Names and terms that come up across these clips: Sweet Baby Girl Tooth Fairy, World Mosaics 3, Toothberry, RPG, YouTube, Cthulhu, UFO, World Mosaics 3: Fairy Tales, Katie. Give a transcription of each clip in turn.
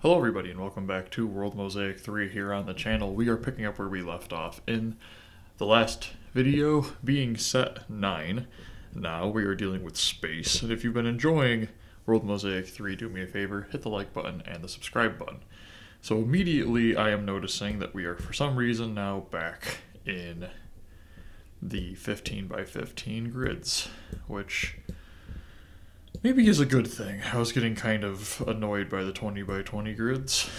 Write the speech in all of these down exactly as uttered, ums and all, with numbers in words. Hello everybody and welcome back to World Mosaic three here on the channel. We are picking up where we left off in the last video, being set nine. Now we are dealing with space, and if you've been enjoying World Mosaic three, do me a favor, hit the like button and the subscribe button. So immediately I am noticing that we are for some reason now back in the fifteen by fifteen grids, which maybe is a good thing. I was getting kind of annoyed by the twenty by twenty grids.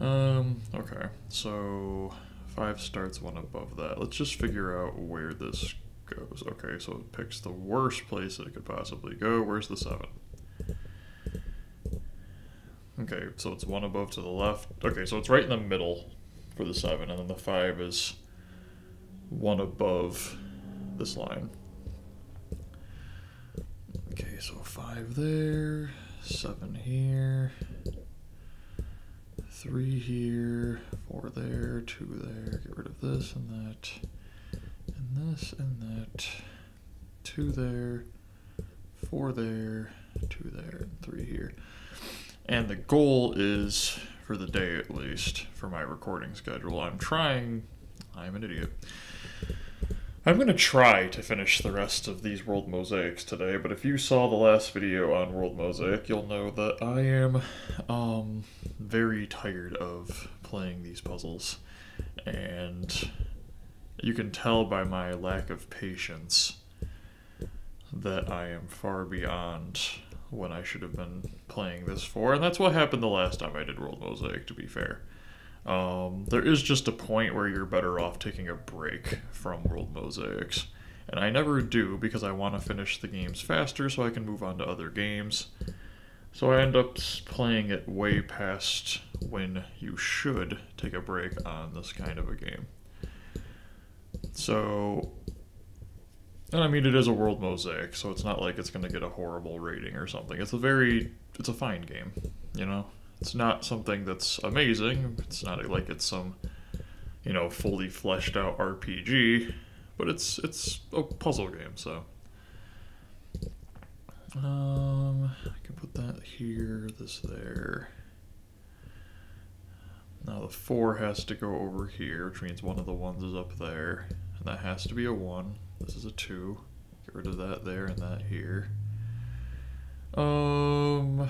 Um, okay, so five starts one above that. Let's just figure out where this goes. Okay, so it picks the worst place that it could possibly go. Where's the seven? Okay, so it's one above to the left. Okay, so it's right in the middle for the seven, and then the five is one above this line. Okay, so five there, seven here, three here, four there, two there, get rid of this and that, and this and that, two there, four there, two there, and three here. And the goal is, for the day at least, for my recording schedule, I'm trying, I'm an idiot. I'm going to try to finish the rest of these World Mosaics today, but if you saw the last video on World Mosaic, you'll know that I am um, very tired of playing these puzzles, and you can tell by my lack of patience that I am far beyond what I should have been playing this for, and that's what happened the last time I did World Mosaic, to be fair. Um, there is just a point where you're better off taking a break from World Mosaics. And I never do because I want to finish the games faster so I can move on to other games. So I end up playing it way past when you should take a break on this kind of a game. So, and I mean it is a World Mosaic, so it's not like it's going to get a horrible rating or something. It's a very, it's a fine game, you know? It's not something that's amazing, it's not like it's some, you know, fully fleshed out R P G, but it's it's a puzzle game, so. Um, I can put that here, this there. Now the four has to go over here, which means one of the ones is up there, and that has to be a one. This is a two. Get rid of that there and that here. Um...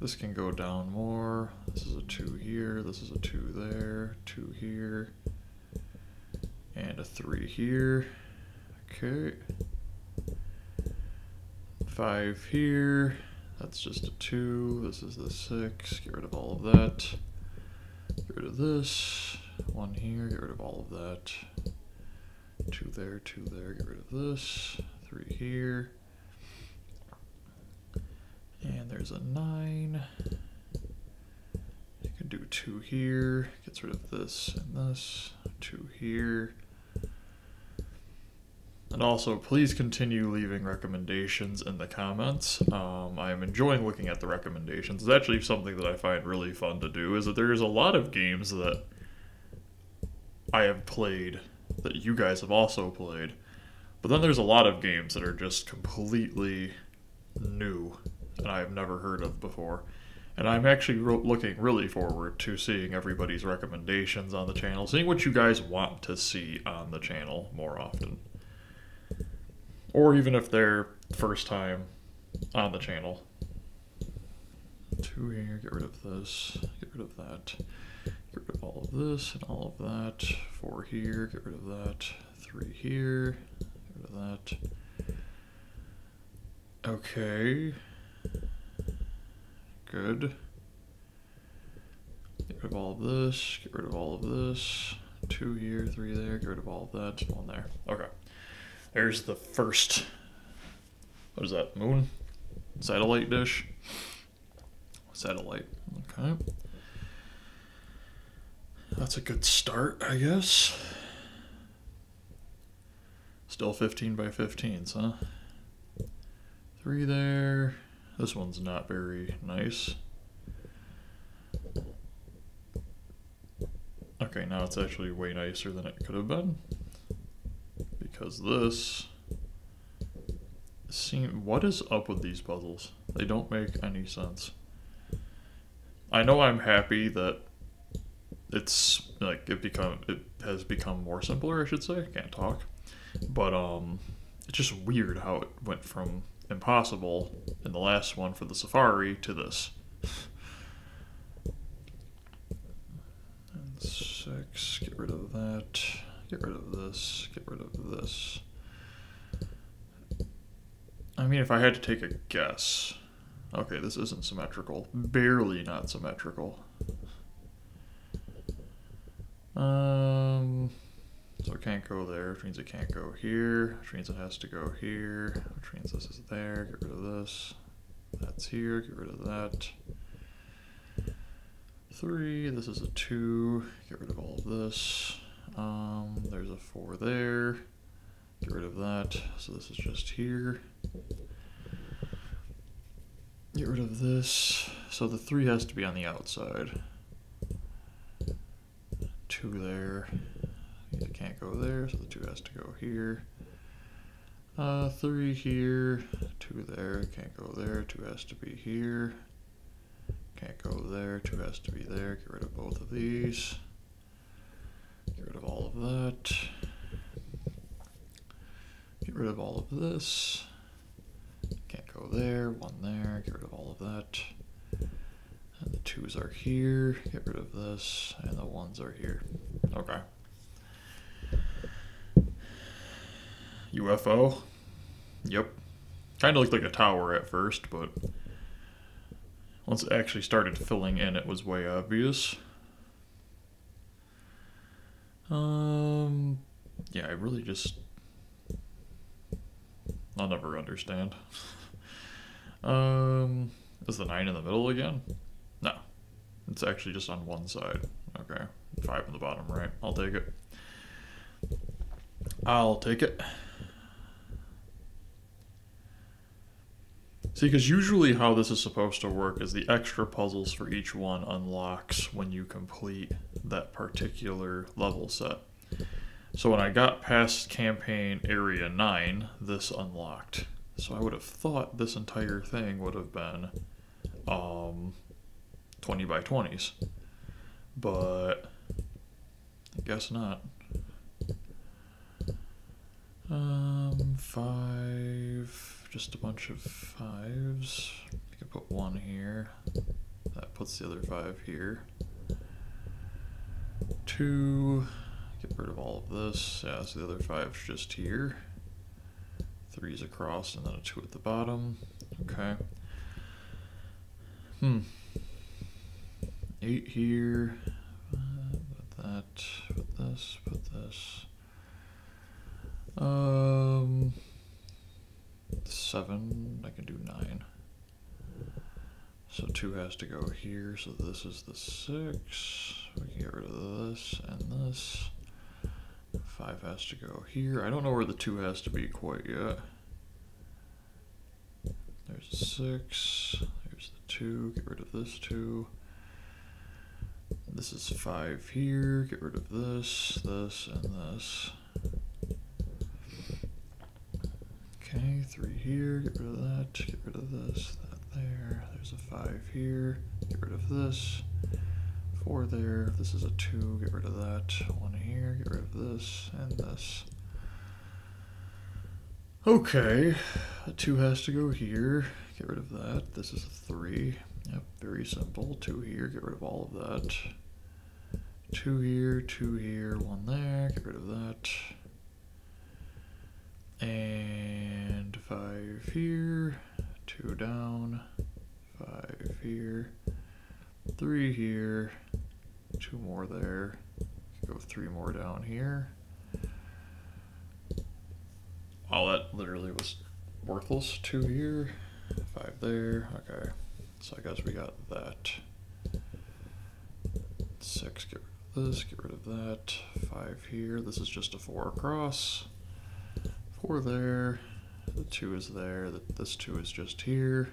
This can go down more. This is a two here, this is a two there, two here, and a three here. Okay. Five here, that's just a two, this is the six, get rid of all of that. Get rid of this, one here, get rid of all of that. Two there, two there, get rid of this, three here. And there's a nine. You can do two here, gets rid of this and this, two here. And also, please continue leaving recommendations in the comments. Um, I am enjoying looking at the recommendations. It's actually something that I find really fun to do, is that there's a lot of games that I have played that you guys have also played. But then there's a lot of games that are just completely new and I've never heard of before, and I'm actually re looking really forward to seeing everybody's recommendations on the channel, seeing what you guys want to see on the channel more often, or even if they're first time on the channel. Two here, get rid of this, get rid of that, get rid of all of this and all of that. Four here, get rid of that. Three here, get rid of that. Okay. Good. Get rid of all of this, get rid of all of this, two here, three there, get rid of all of that, one there. Okay. There's the first, what is that, moon? Satellite dish? Satellite, okay. That's a good start, I guess. Still fifteen by fifteens, huh? Three there. This one's not very nice. Okay, now it's actually way nicer than it could have been. Because this seem what is up with these puzzles? They don't make any sense. I know I'm happy that it's like it become it has become more simpler, I should say. I can't talk. But um it's just weird how it went from impossible in the last one for the safari to this. And six, get rid of that, get rid of this, get rid of this. I mean, if I had to take a guess, okay, this isn't symmetrical. Barely not symmetrical. Um, so it can't go there, which means it can't go here, which means it has to go here, which means this is there, get rid of this. That's here, get rid of that. Three, this is a two, get rid of all of this. Um, there's a four there, get rid of that. So this is just here. Get rid of this. So the three has to be on the outside. Two there. It can't go there, so the two has to go here. Uh, three here. Two there. Can't go there. Two has to be here. Can't go there. Two has to be there. Get rid of both of these. Get rid of all of that. Get rid of all of this. Can't go there, one there, get rid of all of that. And the twos are here, get rid of this, and the ones are here. Okay. U F O? Yep. Kind of looked like a tower at first, but once it actually started filling in, it was way obvious. Um, yeah, I really just... I'll never understand. um, is the nine in the middle again? No. It's actually just on one side. Okay. Five on the bottom right. I'll take it. I'll take it. See, because usually how this is supposed to work is the extra puzzles for each one unlocks when you complete that particular level set. So when I got past campaign area nine, this unlocked. So I would have thought this entire thing would have been um, twenty by twenties, but I guess not. Um, five, just a bunch of fives. You can put one here. That puts the other five here. Two. Get rid of all of this. Yeah, so the other five's just here. Three's across and then a two at the bottom. Okay. Hmm. Eight here. Uh, put that. Put this. Put this. Um. Seven. I can do nine. So two has to go here. So this is the six. We can get rid of this and this. Five has to go here. I don't know where the two has to be quite yet. There's a six. There's the two. Get rid of this two. This is five here. Get rid of this, this, and this. Okay, three here. Get rid of that. Get rid of this, that there. There's a five here. Get rid of this. Four there. This is a two. Get rid of that. One here. Get rid of this and this. Okay. A two has to go here. Get rid of that. This is a three. Yep. Very simple. Two here. Get rid of all of that. Two here. Two here. One there. Get rid of that. And five here. Two down. Five here. Three here. Two more there. Go three more down here. All that literally was worthless. Two here. Five there. Okay. So I guess we got that. Six. Get rid of this. Get rid of that. Five here. This is just a four across. Four there. The two is there. This two is just here.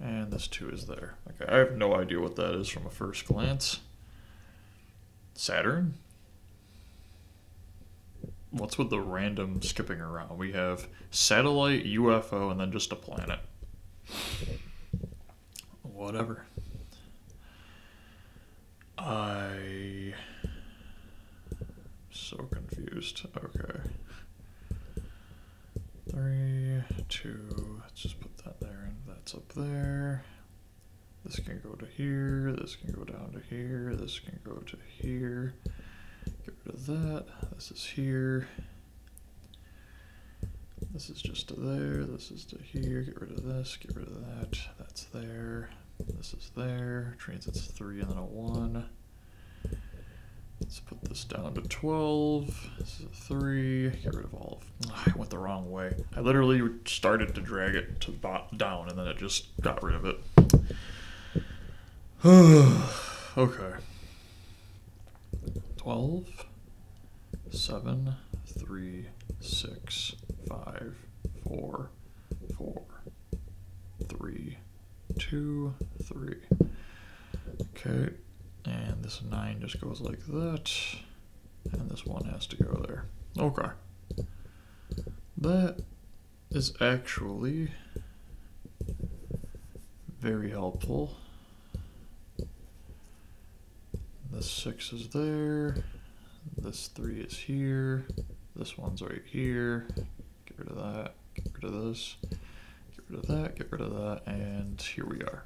And this two is there. Okay, I have no idea what that is from a first glance. Saturn? What's with the random skipping around? We have satellite, U F O, and then just a planet. Whatever. I... so confused. Okay. Three, two, let's just put that there and that's up there. This can go to here, this can go down to here, this can go to here. Get rid of that, this is here. This is just to there, this is to here, get rid of this, get rid of that, that's there, this is there, transit's three and then a one. Let's put this down to twelve, this is a three, get rid of all of, ugh, I went the wrong way. I literally started to drag it to the bottom down and then it just got rid of it. Okay. twelve, seven, three, six, five, four, four, three, two, three. Okay, and this nine just goes like that, and this one has to go there. Okay. That is actually very helpful. This six is there, this three is here, this one's right here, get rid of that, get rid of this, get rid of that, get rid of that, and here we are.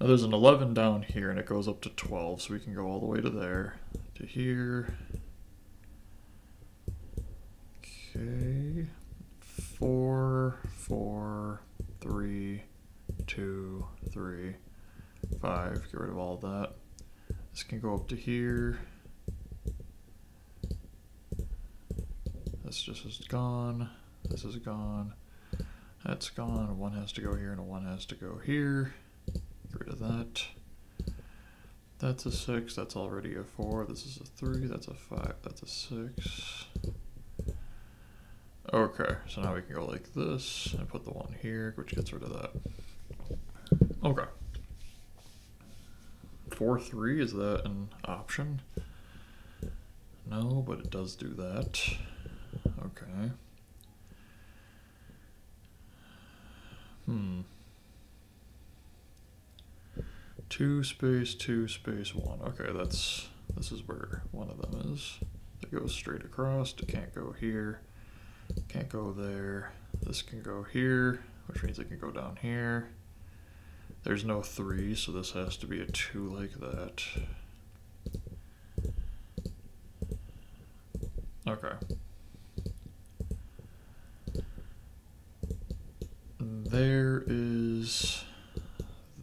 Now there's an eleven down here and it goes up to twelve, so we can go all the way to there, to here. Okay, four, four, three, two, three, five, get rid of all that. This can go up to here. This just is gone. This is gone. That's gone. One has to go here and a one has to go here. Get rid of that. That's a six. That's already a four. This is a three. That's a five. That's a six. Okay, so now we can go like this and put the one here, which gets rid of that. Okay. four three, is that an option? No, but it does do that. Okay. Hmm. two space two space one. Okay, that's this is where one of them is. It goes straight across. It can't go here. Can't go there. This can go here, which means it can go down here. There's no three, so this has to be a two like that. Okay. There is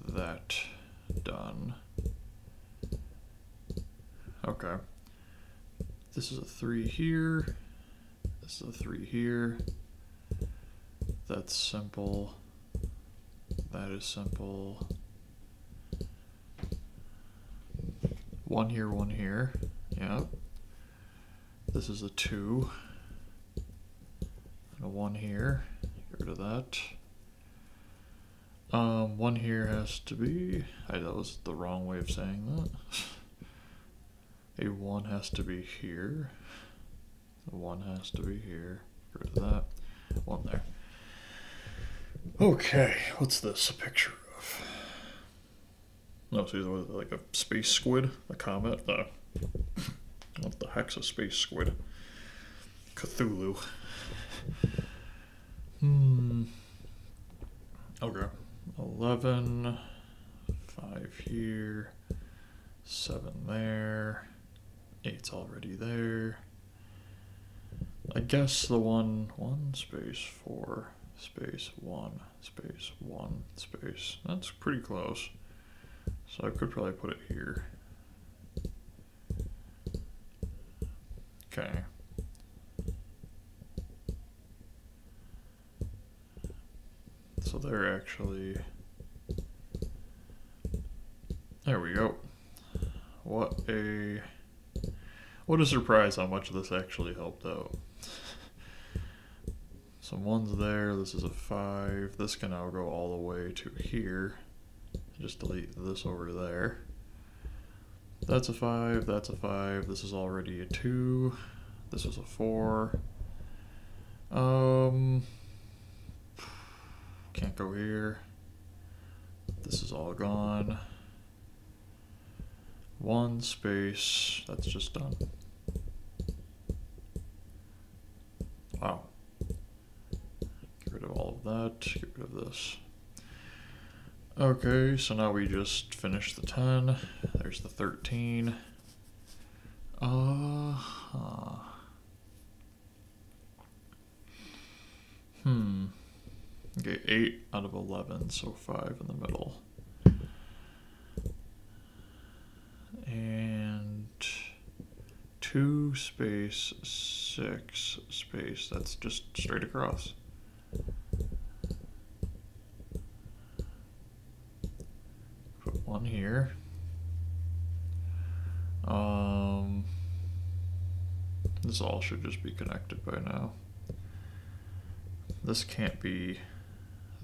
that done. Okay. This is a three here. This is a three here. That's simple. That is simple. One here, one here. Yeah. This is a two. And a one here. Get rid of that. Um, one here has to be... I, that was the wrong way of saying that. A one has to be here. A one has to be here. Get rid of that. One there. Okay, what's this a picture of? No, so was like a space squid, a comet. No. What the heck's a space squid? Cthulhu. Hmm. Okay. Eleven. Five here. Seven there. Eight's already there. I guess the one one space four. Space one, space one, space. That's pretty close. So I could probably put it here. Okay. So they're actually, there we go. What a, what a surprise how much this actually helped out. So one's there, this is a five, this can now go all the way to here. Just delete this over there. That's a five, that's a five, this is already a two, this is a four. Um, can't go here. This is all gone. one space, that's just done. Wow. Get rid of all of that, get rid of this. Okay, so now we just finish the ten, there's the thirteen. Uh-huh. Hmm. Okay, eight out of eleven, so five in the middle. And two space six space, that's just straight across. Put one here. Um this all should just be connected by now. This can't be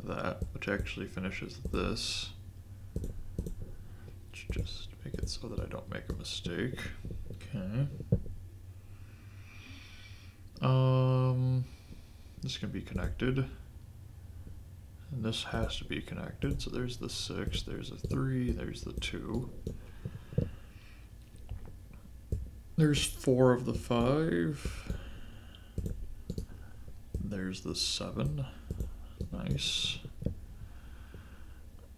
that, which actually finishes this. Let's just make it so that I don't make a mistake. Okay. Um, this can be connected. And this has to be connected. So there's the six, there's a three, there's the two. There's four of the five. There's the seven. Nice.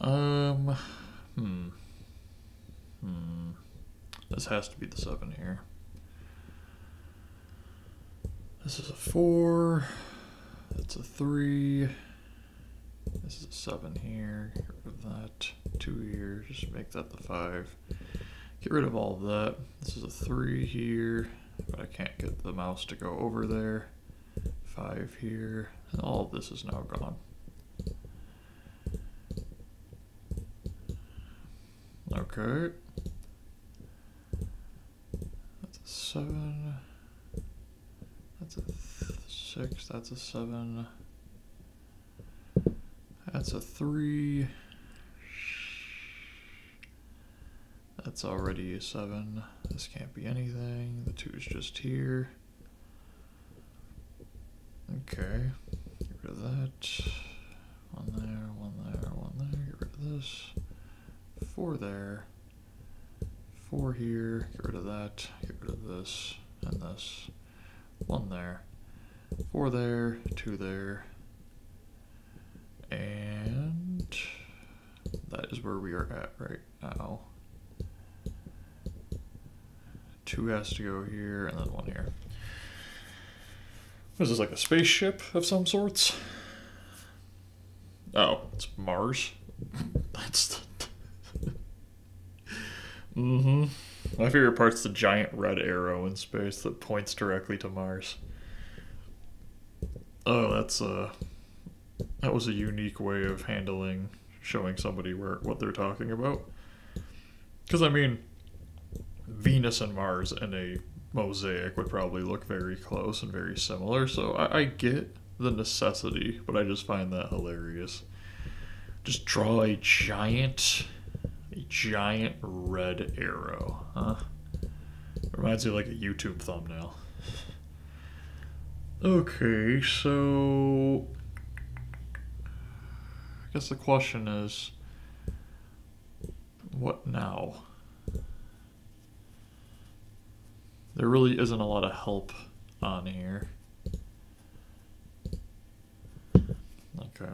Um, hmm. Hmm. This has to be the seven here. This is a four. That's a three. This is a seven here. Get rid of that. Two here. Just make that the five. Get rid of all of that. This is a three here, but I can't get the mouse to go over there. Five here. And all of this is now gone. Okay. That's a seven. That's a th six. That's a seven. That's a three. That's already a seven. This can't be anything. The two is just here. Okay. Get rid of that. One there, one there, one there. Get rid of this. Four there. Four here. Get rid of that. Get rid of this and this. One there. Four there. Two there. And that is where we are at right now. Two has to go here and then one here. What is this, like a spaceship of some sorts? Oh, it's Mars. That's the... mm-hmm. My favorite part's the giant red arrow in space that points directly to Mars. Oh, that's a... that was a unique way of handling, showing somebody where what they're talking about. Because, I mean, Venus and Mars and a mosaic would probably look very close and very similar, so I, I get the necessity, but I just find that hilarious. Just draw a giant, a giant red arrow, huh? Reminds me of like a YouTube thumbnail. Okay, so I guess the question is, what now? There really isn't a lot of help on here. Okay.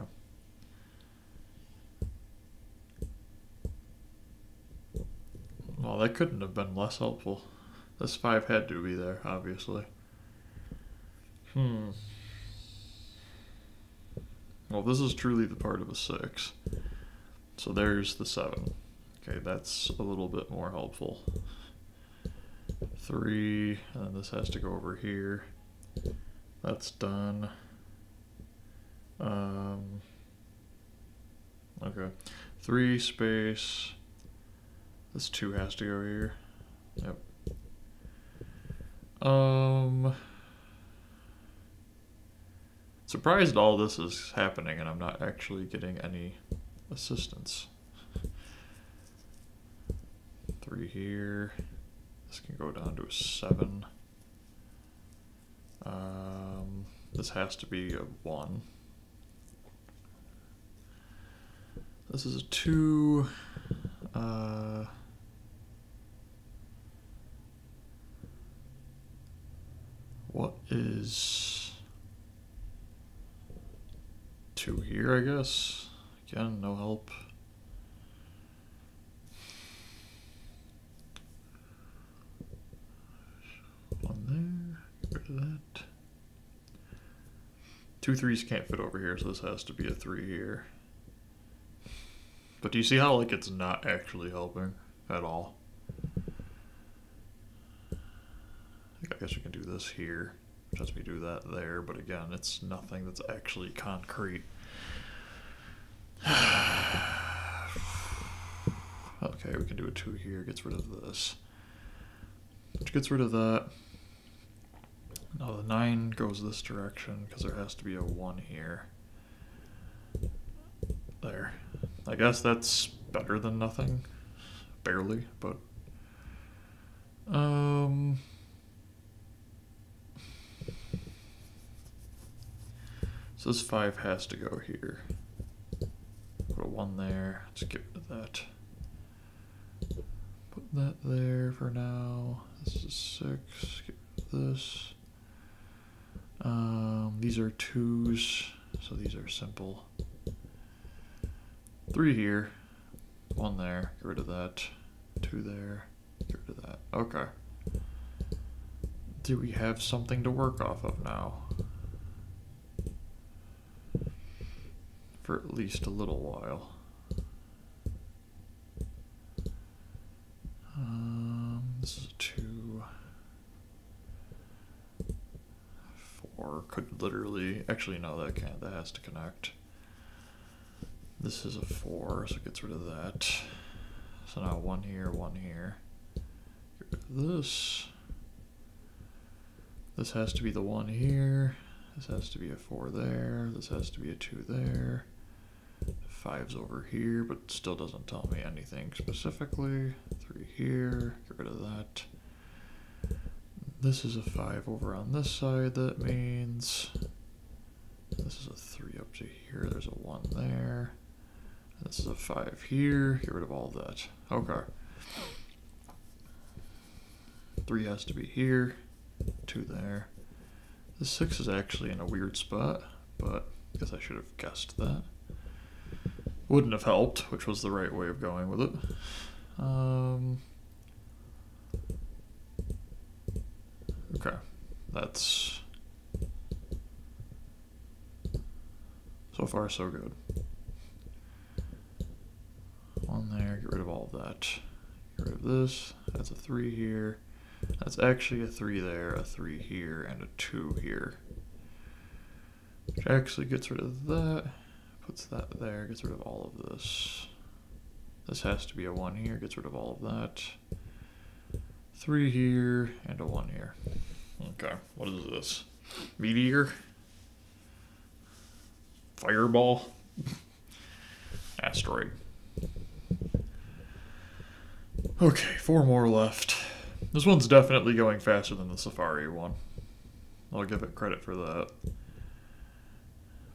Well, that couldn't have been less helpful. This five had to be there, obviously. Hmm. Well, this is truly the part of a six. So there's the seven. Okay, that's a little bit more helpful. Three, and then this has to go over here. That's done. Um, okay. Three space. This two has to go here. Yep. Um, surprised all this is happening and I'm not actually getting any assistance. Three here. This can go down to a seven. Um, this has to be a one. This is a two. Uh, is two here, I guess. Again, no help. One there, get rid of that. Two threes can't fit over here, so this has to be a three here. But do you see how, like, it's not actually helping at all? I guess we can do this here, which lets me do that there, but again, it's nothing that's actually concrete. Okay, we can do a two here, gets rid of this, which gets rid of that. Now the nine goes this direction because there has to be a one here. There. I guess that's better than nothing. Barely, but... Um... So this five has to go here. Put a one there. Let's get rid of that. Put that there for now. This is six. Get rid of this. Um, these are twos, so these are simple. Three here, one there, get rid of that, two there, get rid of that. Okay. Do we have something to work off of now? For at least a little while. Um, this is a two. Or could literally, actually no, that can't, that has to connect. This is a four, so it gets rid of that. So now one here, one here. Get rid of this. This has to be the one here. This has to be a four there. This has to be a two there. Five's over here, but still doesn't tell me anything specifically. Three here, get rid of that. This is a five over on this side, that means this is a three up to here, there's a one there, and this is a five here, get rid of all that. Okay. Three has to be here, two there. The six is actually in a weird spot, but I guess I should have guessed that. Wouldn't have helped, which was the right way of going with it. Um... Okay, that's so far so good. One there, get rid of all of that. Get rid of this. That's a three here. That's actually a three there, a three here, and a two here. Which actually gets rid of that. Puts that there, gets rid of all of this. This has to be a one here, gets rid of all of that. Three here, and a one here. Okay, what is this? Meteor? Fireball? Asteroid. Okay, four more left. This one's definitely going faster than the Safari one. I'll give it credit for that.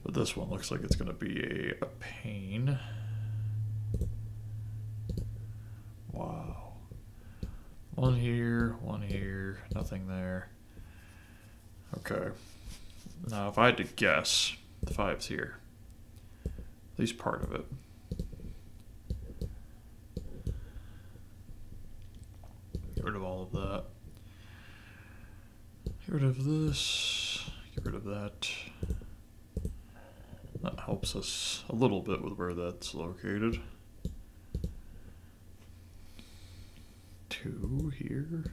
But this one looks like it's gonna be a, a pain. Wow. One here, one here, nothing there. Okay. Now, if I had to guess, the five's here. At least part of it. Get rid of all of that. Get rid of this. Get rid of that. That helps us a little bit with where that's located. Two here.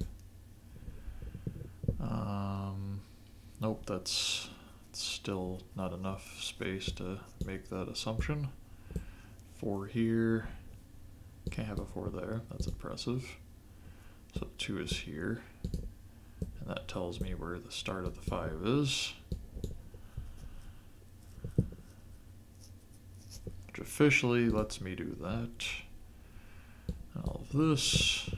Um, nope, that's still not enough space to make that assumption. Four here. Can't have a four there. That's impressive. So two is here. And that tells me where the start of the five is. Which officially lets me do that. And all of this.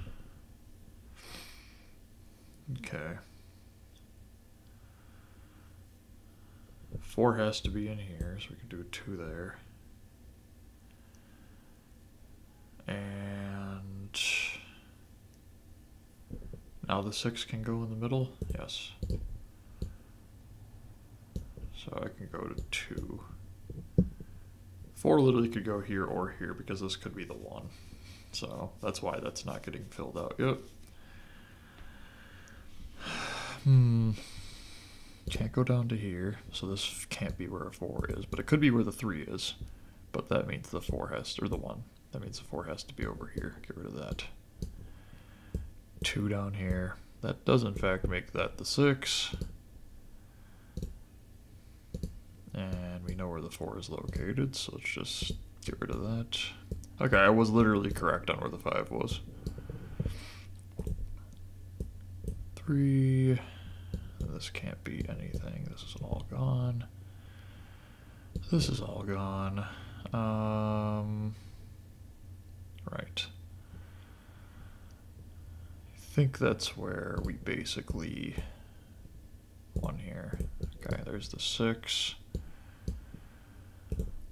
Okay. Four has to be in here, so we can do a two there. And now the six can go in the middle? Yes. I can go to two. Four literally could go here or here because this could be the one. So that's why that's not getting filled out. Yep. Hmm. Can't go down to here. So this can't be where a four is, but it could be where the three is. But that means the four has to, or the one. That means the four has to be over here. Get rid of that. Two down here. That does in fact make that the six. And we know where the four is located, so let's just get rid of that. Okay, I was literally correct on where the five was. Three. This can't be anything. This is all gone. This is all gone. Um, right. I think that's where we basically... One here. Okay, there's the six.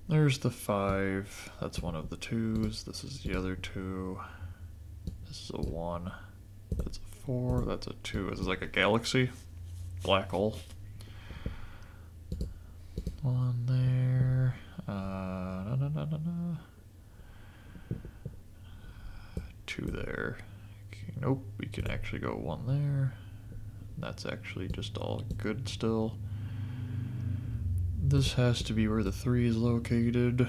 There's the five. That's one of the twos. This is the other two. This is a one. That's a four. That's a two. This is like a galaxy. Black hole. One there. Uh, na, na, na, na, na. Two there. Okay, nope. We can actually go one there. That's actually just all good still. This has to be where the three is located.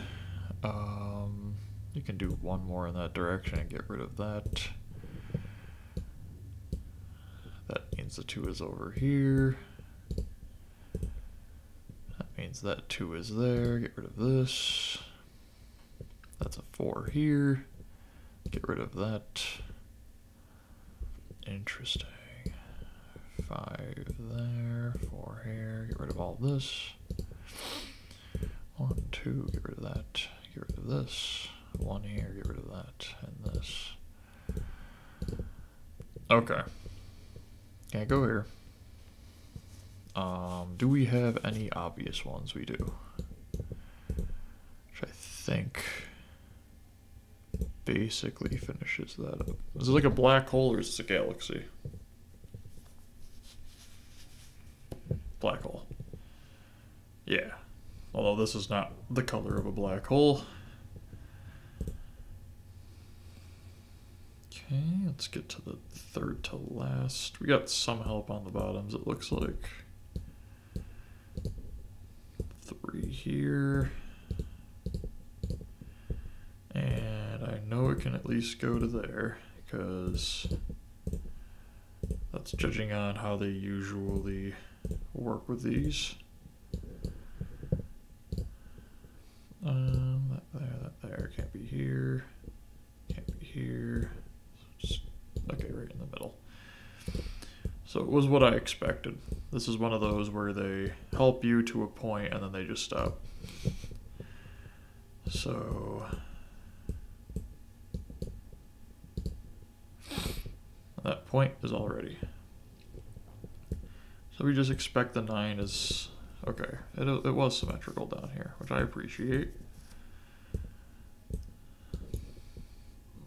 Um, you can do one more in that direction and get rid of that. That means the two is over here. That means that two is there. Get rid of this. That's a four here. Get rid of that. Interesting. Five there, four here, get rid of all this. One, two, get rid of that, get rid of this. One here, get rid of that, and this. Okay. Can't go here. Um, do we have any obvious ones? We do. Which I think basically finishes that up. Is it like a black hole or is it a galaxy? Black hole. Yeah. Although this is not the color of a black hole. Okay, let's get to the third to last. We got some help on the bottoms, it looks like. Three here. And I know it can at least go to there, because that's judging on how they usually work with these. Um, that there, that there, can't be here, can't be here, just, okay, right in the middle. So it was what I expected. This is one of those where they help you to a point and then they just stop. So, that point is already. So we just expect the nine is, okay, it, it was symmetrical down here, which I appreciate.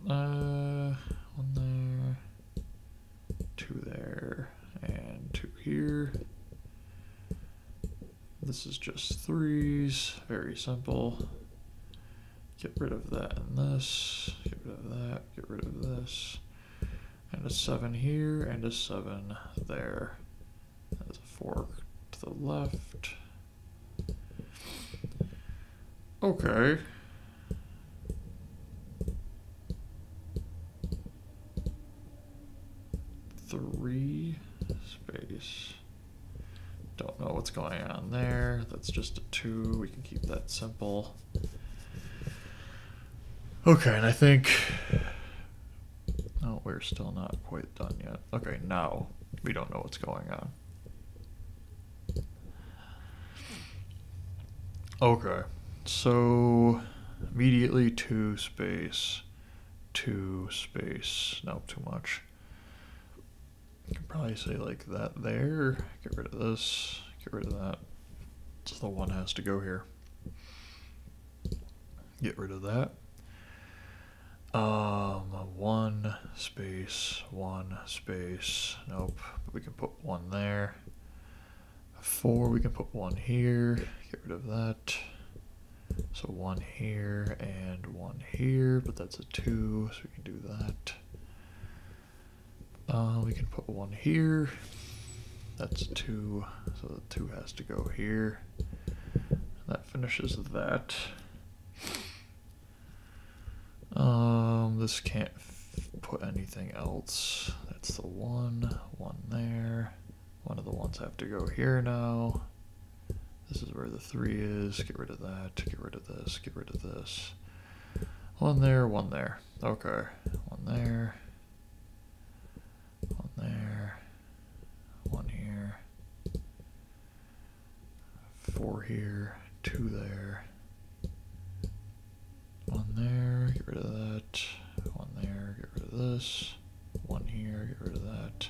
Uh, one there, two there, and two here. This is just threes, very simple. Get rid of that and this, get rid of that, get rid of this. And a seven here, and a seven there. There's a four to the left. Okay. Three space. Don't know what's going on there. That's just a two. We can keep that simple. Okay, and I think... Oh, we're still not quite done yet. Okay, now we don't know what's going on. Okay, so immediately two space, two space, no, too much. I can probably say like that there, get rid of this, get rid of that. So the one has to go here. Get rid of that. Um, one space, one space, nope, we can put one there. four, we can put one here, get rid of that. So one here and one here, but that's a two, so we can do that. Uh, we can put one here, that's two, so the two has to go here. That finishes that. Um, this can't put anything else. That's the one, one there. One of the ones have to go here now. This is where the three is. Get rid of that, get rid of this, get rid of this. One there, one there. Okay, one there. One there. One here. Four here, two there. One there, get rid of that. One there, get rid of this. One here, get rid of that.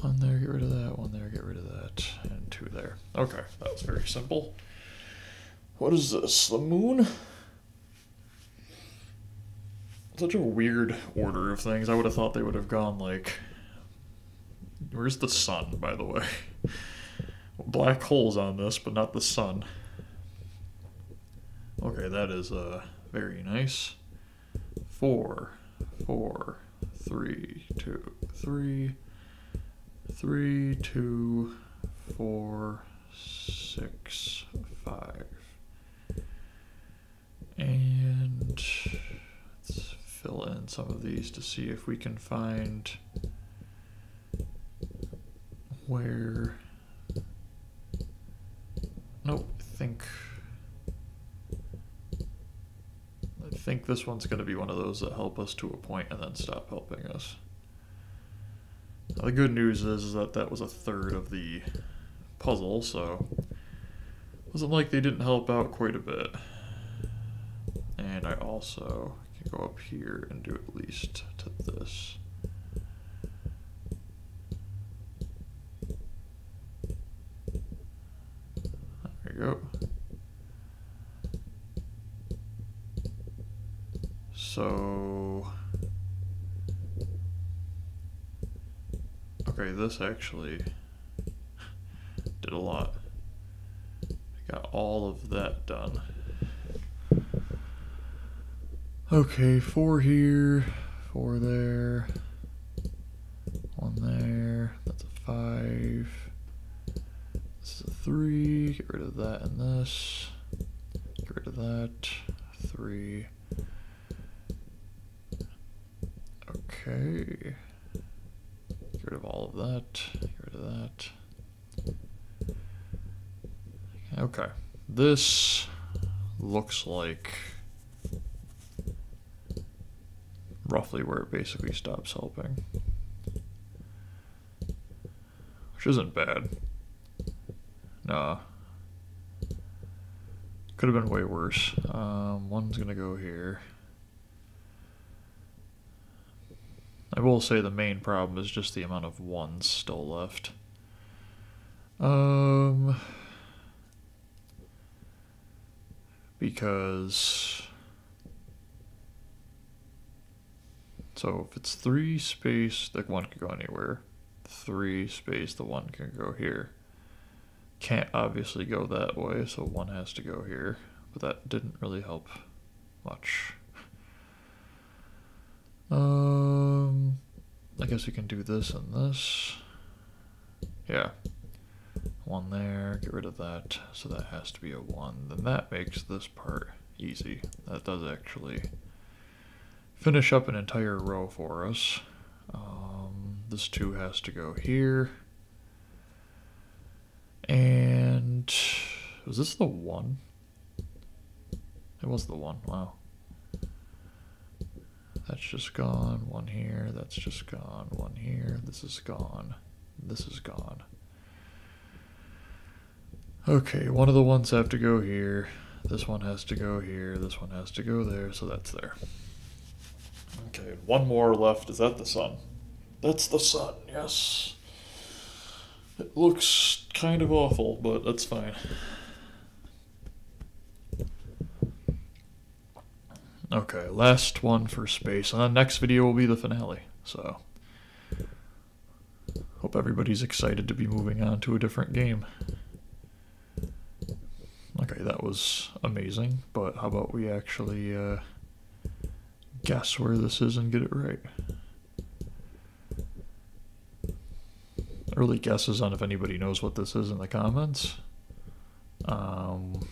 One there, get rid of that. One there, get rid of that. And two there. Okay, that was very simple. What is this? The moon? Such a weird order of things. I would have thought they would have gone like... Where's the sun, by the way? Black holes on this, but not the sun. Okay, that is uh, very nice. Four, four, three, two, three, three, two, four, six, five. And let's fill in some of these to see if we can find where... Nope, I think... I think this one's going to be one of those that help us to a point and then stop helping us. Now, the good news is, is that that was a third of the puzzle, so it wasn't like they didn't help out quite a bit. And I also can go up here and do at least to this. There we go. So, okay, this actually did a lot. I got all of that done. Okay, four here, four there, one there, that's a five, this is a three, get rid of that and this, get rid of that, three. Okay, get rid of all of that, get rid of that. Okay, this looks like roughly where it basically stops helping, which isn't bad. Nah, could have been way worse. Um, one's gonna go here. I will say the main problem is just the amount of ones still left. Um, because, so if it's three space, like one can go anywhere. Three space, the one can go here. Can't obviously go that way, so one has to go here. But that didn't really help much. Um, I guess we can do this and this. Yeah. One there, get rid of that. So that has to be a one. Then that makes this part easy. That does actually finish up an entire row for us. Um, this two has to go here. And was this the one? It was the one, wow. That's just gone, one here, that's just gone, one here, this is gone, this is gone. Okay, one of the ones have to go here, this one has to go here, this one has to go there, so that's there. Okay, one more left, is that the sun? That's the sun, yes. It looks kind of awful, but that's fine. Okay, last one for space, and the next video will be the finale, so Hope everybody's excited to be moving on to a different game. Okay, that was amazing, but how about we actually uh, guess where this is and get it right? Early guesses on if anybody knows what this is in the comments. Um,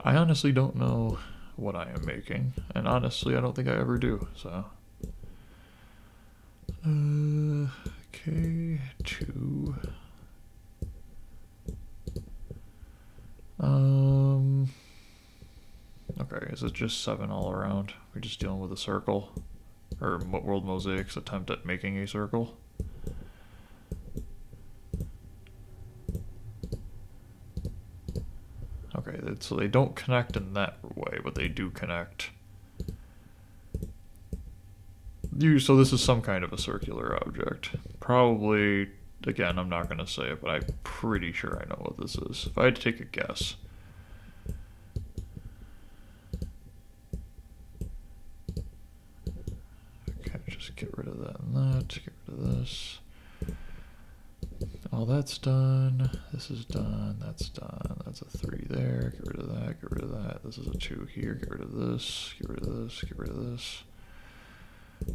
I honestly don't know what I am making, and honestly I don't think I ever do, so. Uh, okay, two. Um, okay, is it just seven all around? We're just dealing with a circle, or World Mosaics attempt at making a circle. Okay, so they don't connect in that way, but they do connect. You, so this is some kind of a circular object. Probably, again, I'm not gonna say it, but I'm pretty sure I know what this is. If I had to take a guess. Okay, just get rid of that and that, get rid of this. All that's done, this is done, that's done, that's a three there, get rid of that, get rid of that, this is a two here, get rid of this, get rid of this, get rid of this.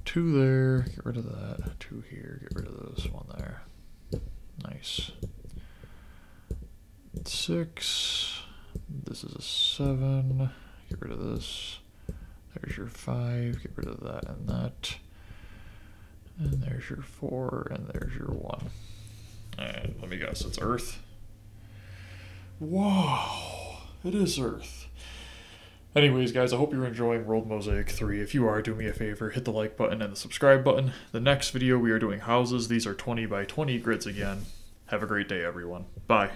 Two there, get rid of that, two here, get rid of this, one there. Nice. Six, this is a seven, get rid of this, there's your five, get rid of that and that, and there's your four, and there's your one. And let me guess, it's Earth. Wow, it is Earth. Anyways, guys, I hope you're enjoying World Mosaic three. If you are, do me a favor, hit the like button and the subscribe button. The next video, we are doing houses. These are twenty by twenty grids again. Have a great day, everyone. Bye.